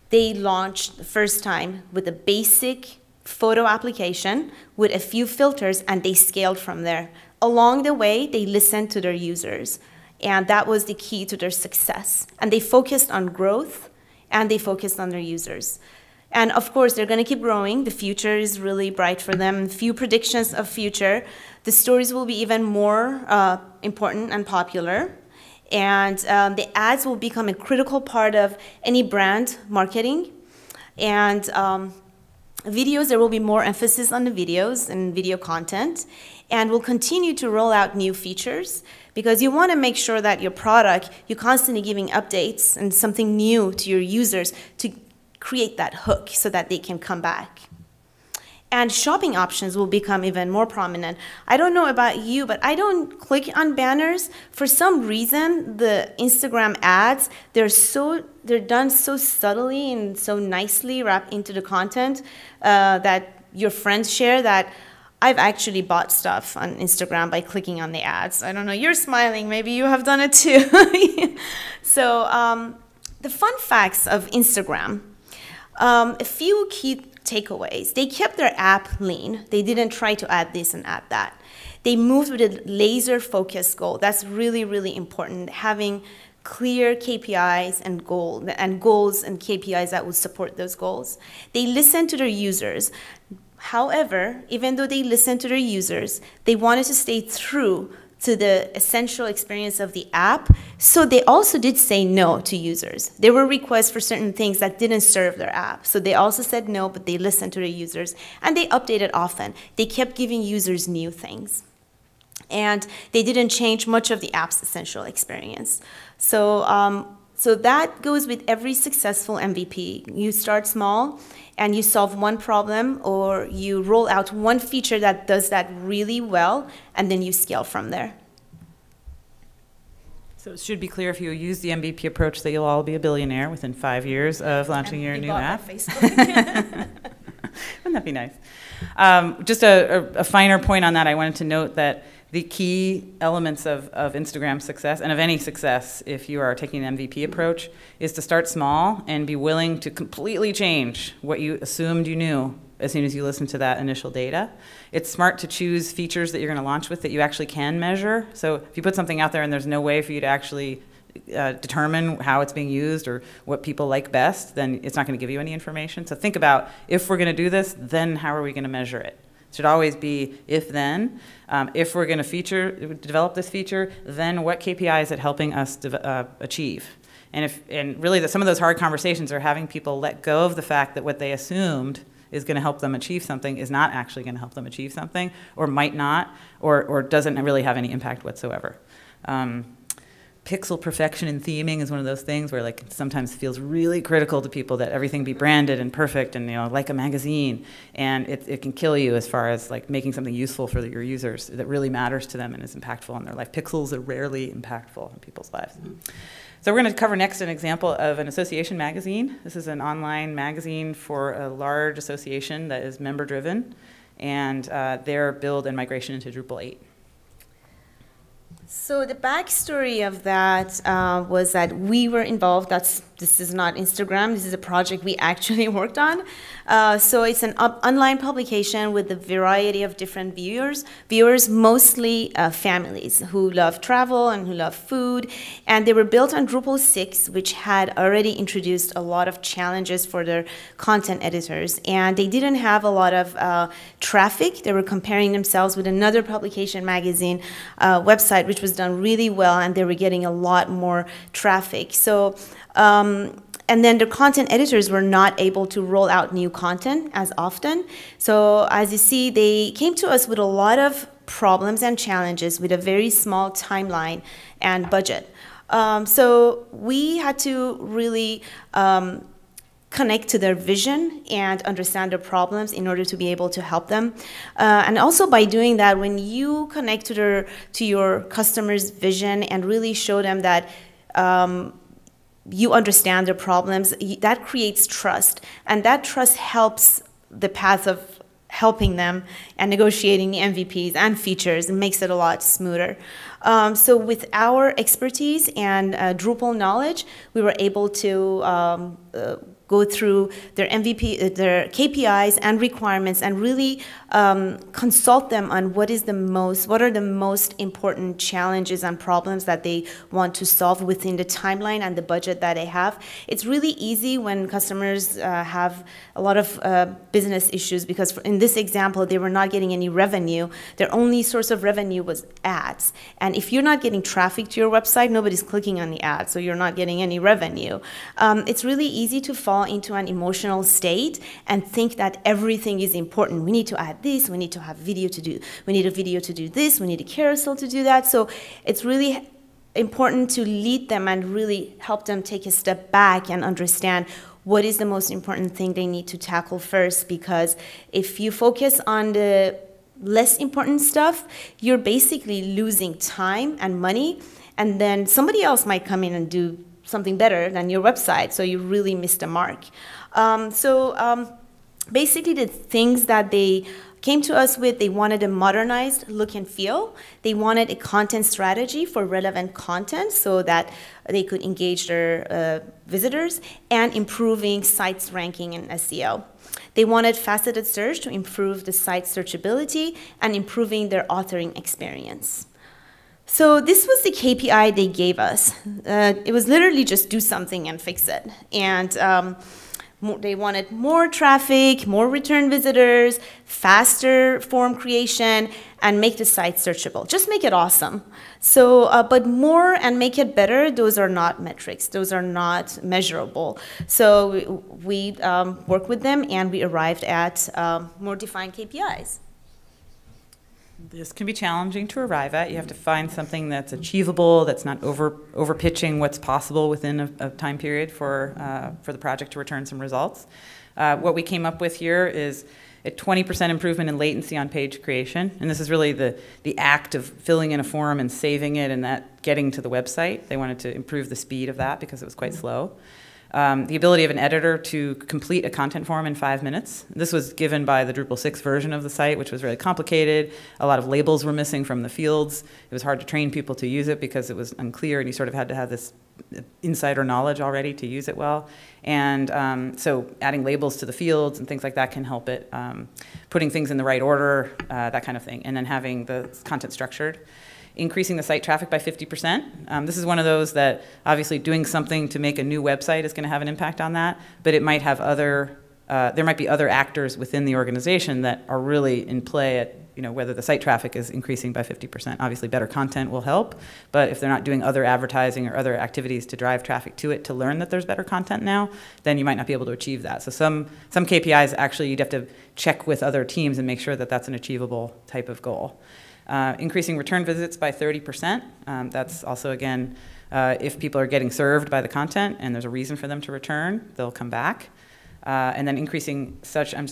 They launched the first time with a basic photo application with a few filters, and they scaled from there. Along the way, they listened to their users, and that was the key to their success. And they focused on growth, and they focused on their users. And of course, they're going to keep growing. The future is really bright for them. Few predictions of future. The stories will be even more uh, important and popular. And um, the ads will become a critical part of any brand marketing. And um, videos, there will be more emphasis on the videos and video content. And we'll continue to roll out new features, because you want to make sure that your product, you're constantly giving updates and something new to your users to create that hook so that they can come back. And shopping options will become even more prominent. I don't know about you, but I don't click on banners. For some reason, the Instagram ads, they're so they're done so subtly and so nicely wrapped into the content uh, that your friends share that I've actually bought stuff on Instagram by clicking on the ads. I don't know, you're smiling, maybe you have done it too. So um, the fun facts of Instagram. Um, a few key takeaways. They kept their app lean. They didn't try to add this and add that. They moved with a laser-focused goal. That's really, really important, having clear K P Is and, goal, and goals and K P Is that would support those goals. They listened to their users. However, even though they listened to their users, they wanted to stay true to the essential experience of the app, so they also did say no to users. There were requests for certain things that didn't serve their app, so they also said no, but they listened to the users, and they updated often. They kept giving users new things, and they didn't change much of the app's essential experience. So, um, so that goes with every successful M V P. You start small, and you solve one problem, or you roll out one feature that does that really well, and then you scale from there. So it should be clear, if you use the M V P approach, that you'll all be a billionaire within five years of launching and your new app. Wouldn't that be nice? Um, just a, a, a finer point on that, I wanted to note that the key elements of, of Instagram success, and of any success if you are taking an M V P approach, is to start small and be willing to completely change what you assumed you knew as soon as you listen to that initial data. It's smart to choose features that you're going to launch with that you actually can measure. So if you put something out there and there's no way for you to actually uh, determine how it's being used or what people like best, then it's not going to give you any information. So think about, if we're going to do this, then how are we going to measure it? Should always be if then. Um, if we're going to feature, develop this feature, then what K P I is it helping us uh, achieve? And, if, and really the, some of those hard conversations are having people let go of the fact that what they assumed is going to help them achieve something is not actually going to help them achieve something, or might not, or, or doesn't really have any impact whatsoever. Um, Pixel perfection in theming is one of those things where, like, it sometimes feels really critical to people that everything be branded and perfect and, you know, like a magazine. And it, it can kill you as far as, like, making something useful for the, your users that really matters to them and is impactful in their life. Pixels are rarely impactful in people's lives. Mm-hmm. So we're going to cover next an example of an association magazine. This is an online magazine for a large association that is member-driven, and uh, their build and migration into Drupal eight. So the backstory of that uh, was that we were involved. That's this is not Instagram. This is a project we actually worked on. Uh, so it's an up online publication with a variety of different viewers. Viewers, mostly uh, families who love travel and who love food. And they were built on Drupal six, which had already introduced a lot of challenges for their content editors. And they didn't have a lot of uh, traffic. They were comparing themselves with another publication magazine uh, website, which was done really well, and they were getting a lot more traffic. So, um, and then the content editors were not able to roll out new content as often. So as you see, they came to us with a lot of problems and challenges with a very small timeline and budget. Um, so we had to really um, connect to their vision and understand their problems in order to be able to help them. Uh, and also by doing that, when you connect to their, to your customer's vision and really show them that um, you understand their problems, that creates trust. And that trust helps the path of helping them and negotiating the M V Ps and features, and makes it a lot smoother. Um, so with our expertise and uh, Drupal knowledge, we were able to um, uh, go through their M V P, their K P Is and requirements, and really um, consult them on what is the most, what are the most important challenges and problems that they want to solve within the timeline and the budget that they have. It's really easy when customers uh, have a lot of uh, business issues, because for, in this example, they were not getting any revenue. Their only source of revenue was ads. And if you're not getting traffic to your website, nobody's clicking on the ads, so you're not getting any revenue. Um, it's really easy to follow into an emotional state and think that everything is important. We need to add this, we need to have video to do, we need a video to do this, we need a carousel to do that. So it's really important to lead them and really help them take a step back and understand what is the most important thing they need to tackle first, because if you focus on the less important stuff, you're basically losing time and money, and then somebody else might come in and do something better than your website, so you really missed the mark. Um, so um, basically the things that they came to us with, they wanted a modernized look and feel. They wanted a content strategy for relevant content so that they could engage their uh, visitors, and improving sites ranking and S E O. They wanted faceted search to improve the site searchability and improving their authoring experience. So this was the K P I they gave us. Uh, it was literally just do something and fix it. And um, more, they wanted more traffic, more return visitors, faster form creation, and make the site searchable. Just make it awesome. So, uh, but more and make it better, those are not metrics. Those are not measurable. So we, we um, worked with them, and we arrived at um, more defined K P Is. This can be challenging to arrive at. You have to find something that's achievable, that's not over over pitching what's possible within a, a time period for uh, for the project to return some results. Uh, what we came up with here is a twenty percent improvement in latency on page creation, and this is really the the act of filling in a form and saving it and that getting to the website. They wanted to improve the speed of that because it was quite mm-hmm. slow. Um, the ability of an editor to complete a content form in five minutes. This was given by the Drupal six version of the site, which was really complicated. A lot of labels were missing from the fields. It was hard to train people to use it because it was unclear, and you sort of had to have this insider knowledge already to use it well. And um, so adding labels to the fields and things like that can help it. Um, putting things in the right order, uh, that kind of thing. And then having the content structured. Increasing the site traffic by fifty percent. Um, this is one of those that obviously doing something to make a new website is going to have an impact on that, but it might have other, uh, there might be other actors within the organization that are really in play at, you know, whether the site traffic is increasing by fifty percent. Obviously better content will help, but if they're not doing other advertising or other activities to drive traffic to it to learn that there's better content now, then you might not be able to achieve that. So some, some K P Is actually you'd have to check with other teams and make sure that that's an achievable type of goal. Uh, increasing return visits by thirty percent. Um, that's also, again, uh, if people are getting served by the content and there's a reason for them to return, they'll come back. Uh, and then increasing such um,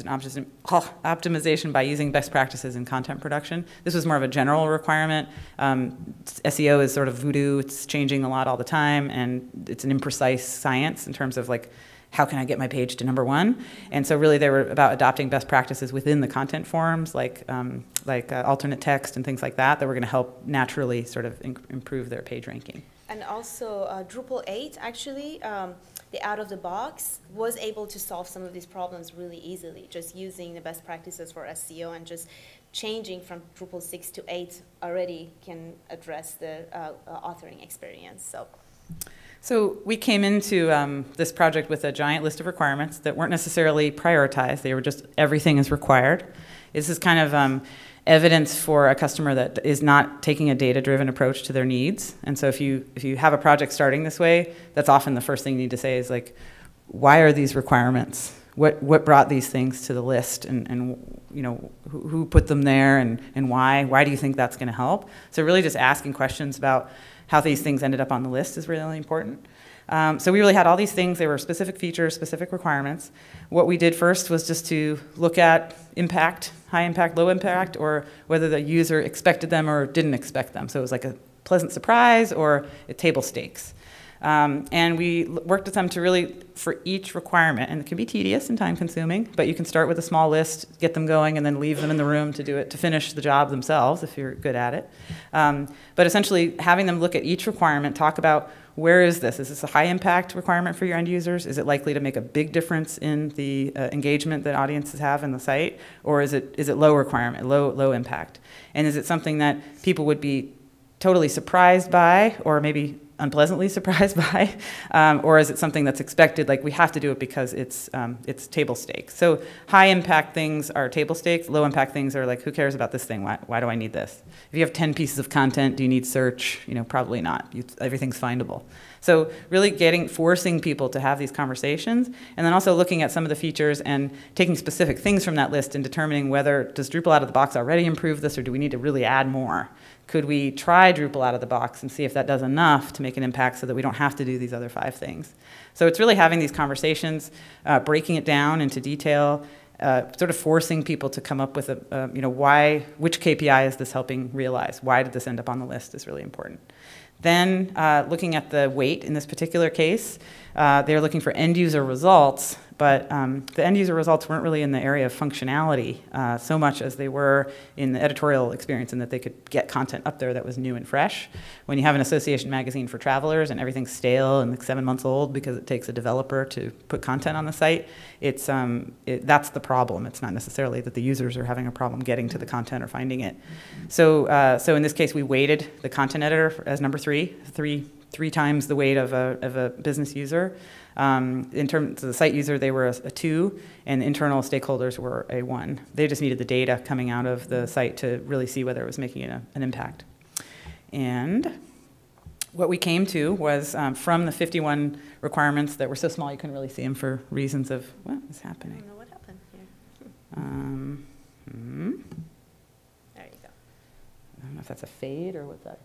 oh, optimization by using best practices in content production. This was more of a general requirement. Um, S E O is sort of voodoo. It's changing a lot all the time, and it's an imprecise science in terms of like how can I get my page to number one? And so really they were about adopting best practices within the content forums, like, um, like uh, alternate text and things like that, that were going to help naturally sort of improve their page ranking. And also uh, Drupal eight actually, um, the out-of-the-box, was able to solve some of these problems really easily, just using the best practices for S E O and just changing from Drupal six to eight already can address the uh, authoring experience. So. So we came into um, this project with a giant list of requirements that weren't necessarily prioritized. They were just everything is required. This is kind of um, evidence for a customer that is not taking a data-driven approach to their needs. And so if you, if you have a project starting this way, that's often the first thing you need to say is like, why are these requirements? What, what brought these things to the list, and, and you know, who, who put them there, and, and why? Why do you think that's going to help? So really just asking questions about how these things ended up on the list is really important. Um, so we really had all these things. They were specific features, specific requirements. What we did first was just to look at impact, high impact, low impact, or whether the user expected them or didn't expect them. So it was like a pleasant surprise or a table stakes. Um, and we worked with them to really, for each requirement, and it can be tedious and time consuming, but you can start with a small list, get them going, and then leave them in the room to do it, to finish the job themselves if you're good at it. Um, but essentially having them look at each requirement, talk about where is this? Is this a high impact requirement for your end users? Is it likely to make a big difference in the uh, engagement that audiences have in the site? Or is it, is it low requirement, low, low impact? And is it something that people would be totally surprised by, or maybe unpleasantly surprised by, um, or is it something that's expected, like we have to do it because it's, um, it's table stakes. So high impact things are table stakes, low impact things are like, who cares about this thing, why, why do I need this? If you have ten pieces of content, do you need search? You know, probably not, you, everything's findable. So really getting, forcing people to have these conversations, and then also looking at some of the features and taking specific things from that list and determining whether, does Drupal out of the box already improve this, or do we need to really add more? Could we try Drupal out of the box and see if that does enough to make an impact so that we don't have to do these other five things? So it's really having these conversations, uh, breaking it down into detail, uh, sort of forcing people to come up with a, uh, you know, why, which K P I is this helping realize? Why did this end up on the list is really important. Then uh, looking at the weight in this particular case, uh, they're looking for end user results, but um, the end user results weren't really in the area of functionality uh, so much as they were in the editorial experience, and that they could get content up there that was new and fresh. When you have an association magazine for travelers and everything's stale and like seven months old because it takes a developer to put content on the site, it's, um, it, that's the problem. It's not necessarily that the users are having a problem getting to the content or finding it. So, uh, so in this case, we weighted the content editor as number three, three, three times the weight of a, of a business user. Um, in terms of the site user, they were a, a two, and internal stakeholders were a one. They just needed the data coming out of the site to really see whether it was making a, an impact. And what we came to was um, from the fifty-one requirements that were so small you couldn't really see them for reasons of what is happening. I don't know what happened here. Um, hmm. There you go. I don't know if that's a fade or what's that.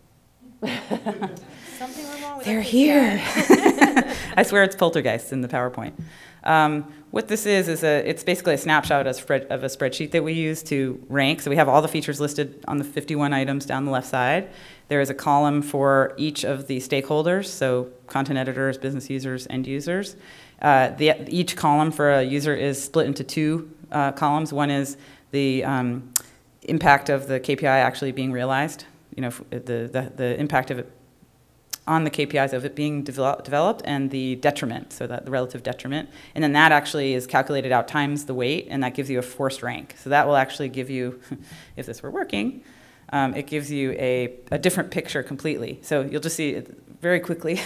Something went wrong with they're here. I swear it's poltergeist in the PowerPoint. Um, what this is, is a, it's basically a snapshot of a, spread, of a spreadsheet that we use to rank. So we have all the features listed on the fifty-one items down the left side. There is a column for each of the stakeholders, so content editors, business users, end users. Uh, the, each column for a user is split into two uh, columns. One is the um, impact of the K P I actually being realized. You know, the, the, the impact of it on the K P Is of it being develop, developed, and the detriment, so that the relative detriment. And then that actually is calculated out times the weight, and that gives you a forced rank. So that will actually give you, if this were working, um, it gives you a, a different picture completely. So you'll just see it very quickly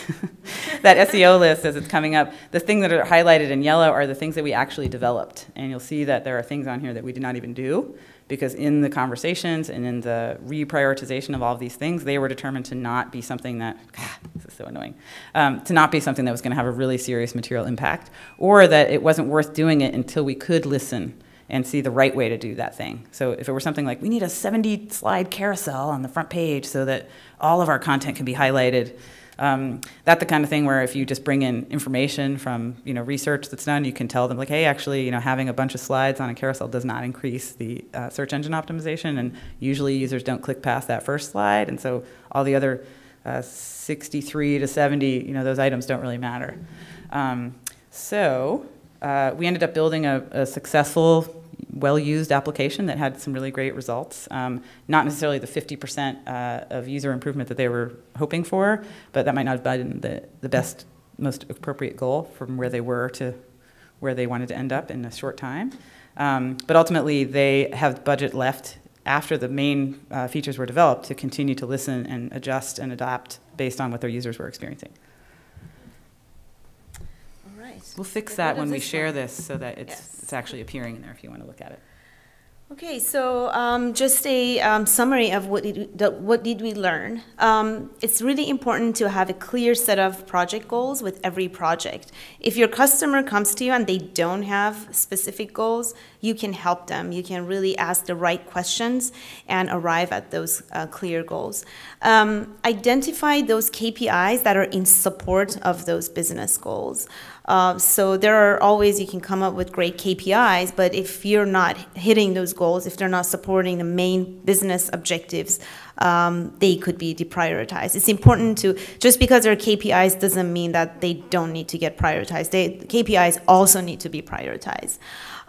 that S E O list as it's coming up. The things that are highlighted in yellow are the things that we actually developed. And you'll see that there are things on here that we did not even do, because in the conversations and in the reprioritization of all of these things, they were determined to not be something that, God, this is so annoying, um, to not be something that was gonna have a really serious material impact, or that it wasn't worth doing it until we could listen and see the right way to do that thing. So if it were something like, we need a seventy slide carousel on the front page so that all of our content can be highlighted, Um, that's the kind of thing where if you just bring in information from, you know, research that's done, you can tell them like, hey, actually, you know, having a bunch of slides on a carousel does not increase the uh, search engine optimization, and usually users don't click past that first slide, and so all the other uh, sixty-three to seventy, you know, those items don't really matter. Um, So uh, we ended up building a, a successful, well-used application that had some really great results. Um, not necessarily the fifty percent uh, of user improvement that they were hoping for, but that might not have been the, the best, most appropriate goal from where they were to where they wanted to end up in a short time. Um, but ultimately, they have budget left after the main uh, features were developed to continue to listen and adjust and adapt based on what their users were experiencing. All right. We'll fix that when we share this so that it's, yes. it's actually appearing in there if you want to look at it. Okay, so um, just a um, summary of what did we, what did we learn. Um, it's really important to have a clear set of project goals with every project. If your customer comes to you and they don't have specific goals, you can help them. You can really ask the right questions and arrive at those uh, clear goals. Um, identify those K P Is that are in support of those business goals. Uh, so there are always, you can come up with great K P Is, but if you're not hitting those goals, if they're not supporting the main business objectives, um, they could be deprioritized. It's important to, just because they're K P Is doesn't mean that they don't need to get prioritized. They, K P Is also need to be prioritized.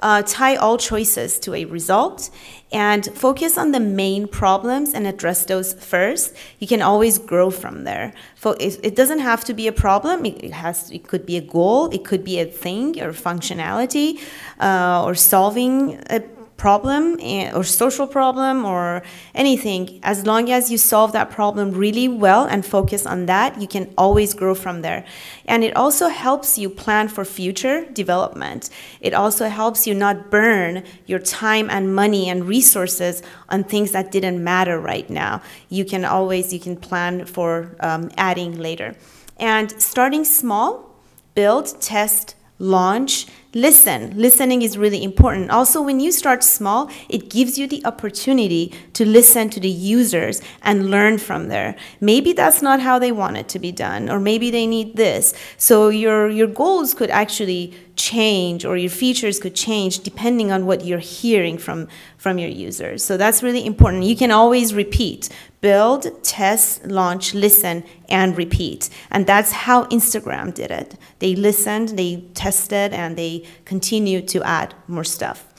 Uh, tie all choices to a result and focus on the main problems and address those first. You can always grow from there. So it, it doesn't have to be a problem. It, it has. It could be a goal. It could be a thing or functionality uh, or solving a problem or social problem or anything. As long as you solve that problem really well and focus on that, you can always grow from there. And it also helps you plan for future development. It also helps you not burn your time and money and resources on things that didn't matter right now. You can always, you can plan for um, adding later. And starting small, build, test, launch, listen. Listening is really important. Also, when you start small, it gives you the opportunity to listen to the users and learn from there. Maybe that's not how they want it to be done, or maybe they need this. So your, your goals could actually change, or your features could change depending on what you're hearing from, from your users. So that's really important. You can always repeat. Build, test, launch, listen, and repeat. And that's how Instagram did it. They listened, they tested, and they continued to add more stuff.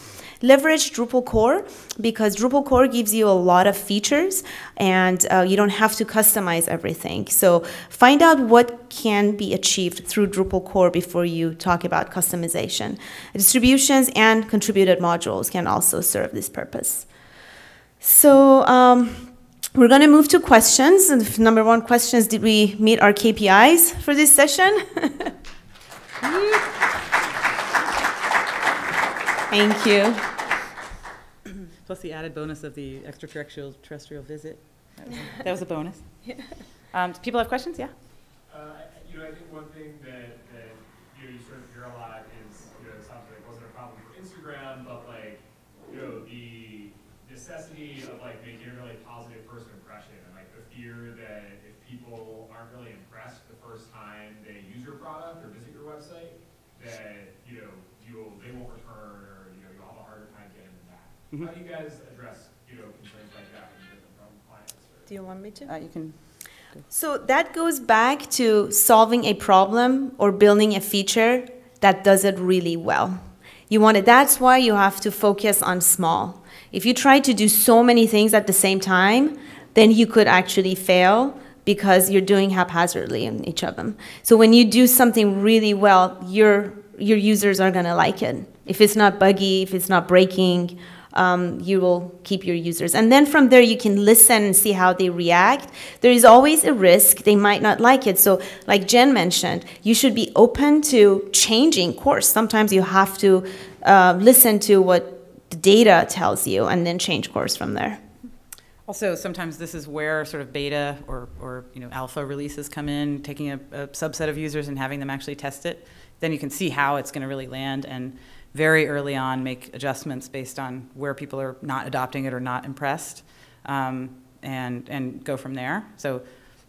Leverage Drupal core, because Drupal core gives you a lot of features and uh, you don't have to customize everything. So find out what can be achieved through Drupal core before you talk about customization. Distributions and contributed modules can also serve this purpose. So um, we're going to move to questions. And the number one question is, did we meet our K P Is for this session? Thank you. Plus the added bonus of the extraterrestrial terrestrial visit. That was, that was a bonus. Yeah. Um, do people have questions? Yeah? Uh, you know, I think one thing that, that you, know, you sort of hear a lot is, you know, it sounds like it wasn't a problem for Instagram, but like, you know, the necessity of like making a really positive first impression and like the fear that if people aren't really impressed the first time they use your product or visit your website, that, you know, you'll, they won't return. How do you guys address, you know, concerns like that when you get them from clients? Do you want me to? Uh, you can. So that goes back to solving a problem or building a feature that does it really well. You want it. That's why you have to focus on small. If you try to do so many things at the same time, then you could actually fail, because you're doing haphazardly in each of them. So when you do something really well, your your users are going to like it. If it's not buggy, if it's not breaking, Um, you will keep your users. And then from there, you can listen and see how they react. There is always a risk. They might not like it. So like Jen mentioned, you should be open to changing course. Sometimes you have to uh, listen to what the data tells you and then change course from there. Also, sometimes this is where sort of beta or, or you know, alpha releases come in, taking a, a subset of users and having them actually test it. Then you can see how it's going to really land, and very early on make adjustments based on where people are not adopting it or not impressed, um, and, and go from there. So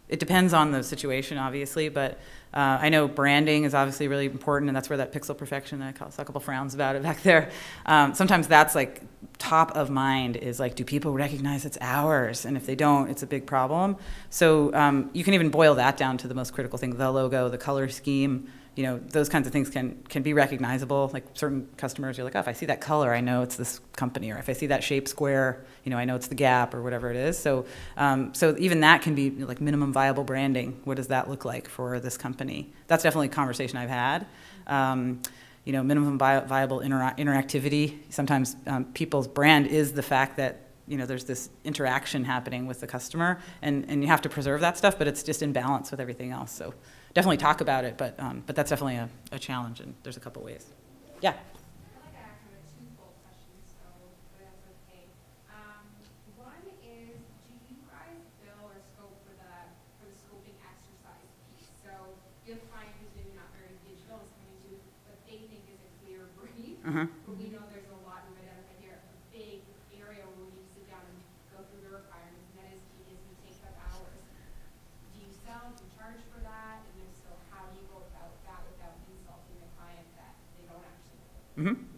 it depends on the situation, obviously, but uh, I know branding is obviously really important, and that's where that pixel perfection, I saw a couple frowns about it back there. Um, sometimes that's like top of mind is like, do people recognize it's ours? And if they don't, it's a big problem. So um, you can even boil that down to the most critical thing, the logo, the color scheme, you know, those kinds of things can, can be recognizable. Like certain customers, you're like, oh, if I see that color, I know it's this company. Or if I see that shape square, you know, I know it's the Gap or whatever it is. So, um, so even that can be, you know, like minimum viable branding. What does that look like for this company? That's definitely a conversation I've had. Um, you know, minimum vi viable inter interactivity. Sometimes um, people's brand is the fact that, you know, there's this interaction happening with the customer, and, and you have to preserve that stuff, but it's just in balance with everything else. So definitely talk about it, but, um, but that's definitely a, a challenge, and there's a couple ways. Yeah?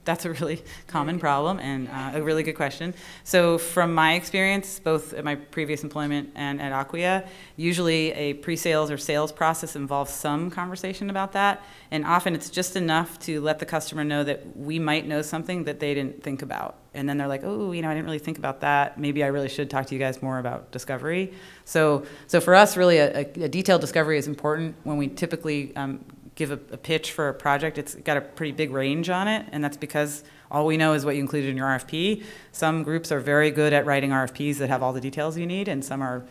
That's a really common problem and uh, a really good question. So from my experience, both at my previous employment and at Acquia, usually a pre-sales or sales process involves some conversation about that. And often it's just enough to let the customer know that we might know something that they didn't think about. And then they're like, oh, you know, I didn't really think about that. Maybe I really should talk to you guys more about discovery. So, so for us, really, a, a detailed discovery is important. When we typically um, give a, a pitch for a project, it's got a pretty big range on it, and that's because all we know is what you included in your R F P. Some groups are very good at writing R F Ps that have all the details you need, and some are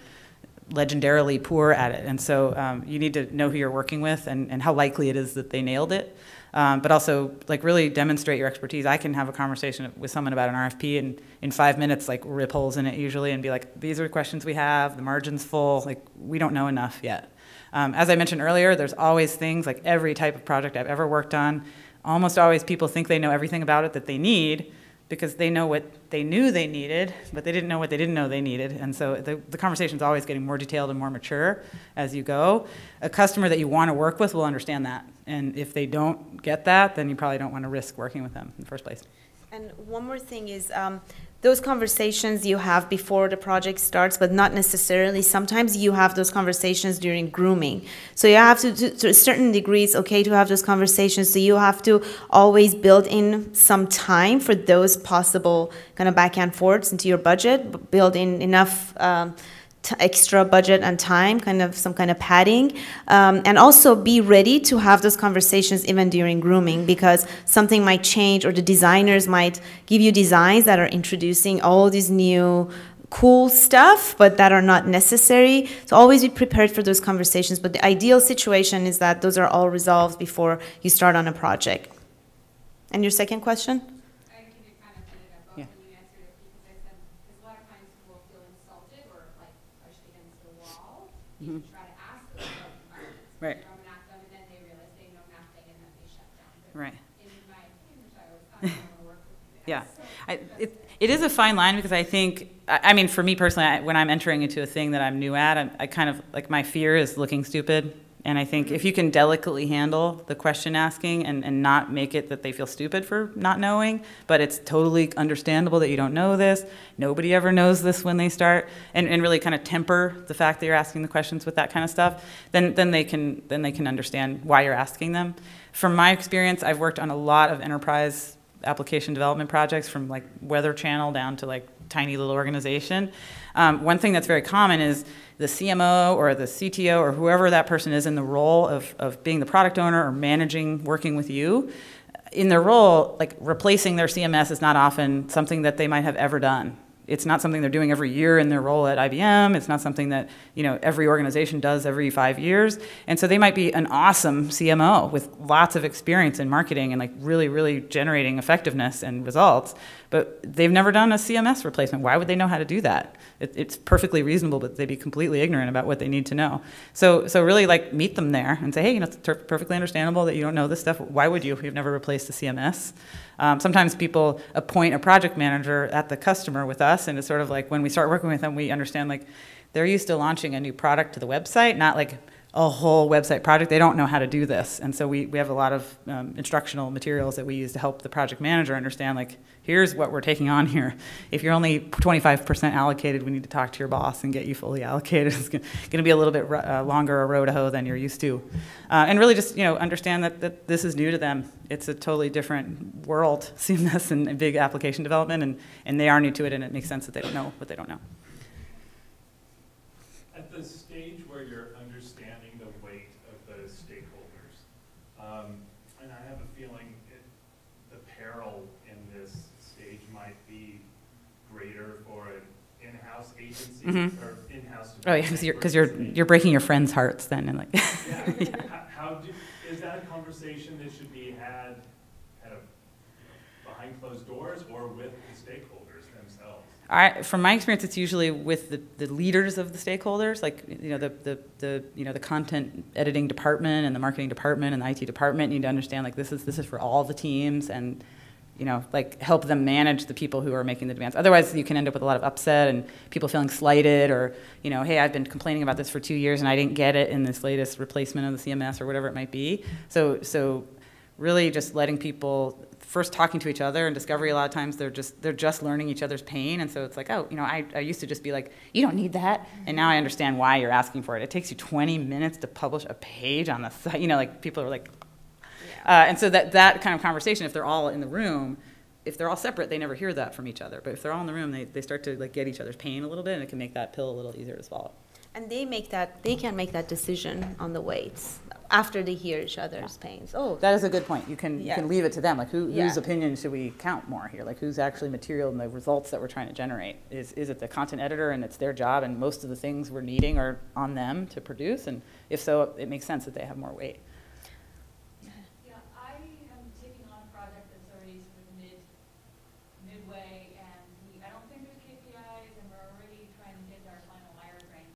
legendarily poor at it. And so um, you need to know who you're working with and, and how likely it is that they nailed it. Um, but also, like, really demonstrate your expertise. I can have a conversation with someone about an R F P and in five minutes, like, rip holes in it usually and be like, these are the questions we have, the margin's full, like, we don't know enough yet. Um, as I mentioned earlier, there's always things, like every type of project I've ever worked on, almost always people think they know everything about it that they need because they know what they knew they needed, but they didn't know what they didn't know they needed. And so the, the conversation's always getting more detailed and more mature as you go. A customer that you want to work with will understand that. And if they don't get that, then you probably don't want to risk working with them in the first place. And one more thing is, um, those conversations you have before the project starts, but not necessarily. Sometimes you have those conversations during grooming. So you have to, to, to a certain degree, it's okay to have those conversations. So you have to always build in some time for those possible kind of back and forths into your budget, but build in enough um, t extra budget and time, kind of some kind of padding. Um, and also be ready to have those conversations even during grooming, because something might change or the designers might give you designs that are introducing all these new cool stuff, but that are not necessary. So always be prepared for those conversations. But the ideal situation is that those are all resolved before you start on a project. And your second question? Mm-hmm. Try to ask them about the right. They know nothing, and then they realize they know nothing, and then they shut down. But right. In my opinion, which I always thought I didn't want to work with. Yeah. So, I, it, it is a fine line, because I think, I, I mean, for me personally, I, when I'm entering into a thing that I'm new at, I'm, I kind of, like, my fear is looking stupid. And I think if you can delicately handle the question asking and, and not make it that they feel stupid for not knowing, but it's totally understandable that you don't know this, nobody ever knows this when they start, and, and really kind of temper the fact that you're asking the questions with that kind of stuff, then, then, they can, then they can understand why you're asking them. From my experience, I've worked on a lot of enterprise application development projects, from like Weather Channel down to like tiny little organization. Um, one thing that's very common is the C M O or the C T O or whoever that person is in the role of, of being the product owner or managing, working with you, in their role, like replacing their C M S is not often something that they might have ever done. It's not something they're doing every year in their role at I B M. It's not something that, you know, every organization does every five years. And so they might be an awesome C M O with lots of experience in marketing and like really, really generating effectiveness and results, but they've never done a C M S replacement. Why would they know how to do that? It, it's perfectly reasonable, but they'd be completely ignorant about what they need to know. So, so really, like, meet them there and say, hey, you know, it's perfectly understandable that you don't know this stuff. Why would you if you've never replaced a C M S? Um, sometimes people appoint a project manager at the customer with us, and it's sort of like when we start working with them, we understand, like, they're used to launching a new product to the website, not like a whole website project. They don't know how to do this. And so we, we have a lot of um, instructional materials that we use to help the project manager understand, like, here's what we're taking on here. If you're only twenty-five percent allocated, we need to talk to your boss and get you fully allocated. It's going to be a little bit uh, longer a row to hoe than you're used to. Uh, and really just, you know, understand that, that this is new to them. It's a totally different world, C M S and, and big application development, and, and they are new to it, and it makes sense that they don't know what they don't know. At the stage where you're understanding the weight of the stakeholders, um, and I have a feeling it, the peril in this stage might be greater for an in-house agency, mm-hmm. or in-house. Oh yeah, because you're, you're, you're breaking your friends' hearts then, and like. Yeah. Yeah. How, how do, is that a conversation that should be had kind of, you know, behind closed doors or with the stakeholders themselves? I, from my experience, it's usually with the, the leaders of the stakeholders, like, you know, the, the, the, you know, the content editing department and the marketing department and the I T department need to understand, like, this is, this is for all the teams, and, you know, like, help them manage the people who are making the demands. Otherwise, you can end up with a lot of upset and people feeling slighted, or, you know, hey, I've been complaining about this for two years and I didn't get it in this latest replacement of the C M S or whatever it might be. So, so really just letting people... First, talking to each other. In discovery, a lot of times they're just they're just learning each other's pain, and so it's like, oh, you know, I, I used to just be like, you don't need that, and now I understand why you're asking for it. It takes you twenty minutes to publish a page on the site, you know, like people are like, yeah. uh, and so that that kind of conversation, if they're all in the room, if they're all separate, they never hear that from each other. But if they're all in the room, they they start to like get each other's pain a little bit, and it can make that pill a little easier to swallow. And they make that they can make that decision on the weights. After they hear each other's yeah. pains. Oh, that is a good point. You can yeah. you can leave it to them. Like, who, yeah. whose opinion should we count more here? Like, who's actually material in the results that we're trying to generate? Is is it the content editor, and it's their job, and most of the things we're needing are on them to produce? And if so, it makes sense that they have more weight.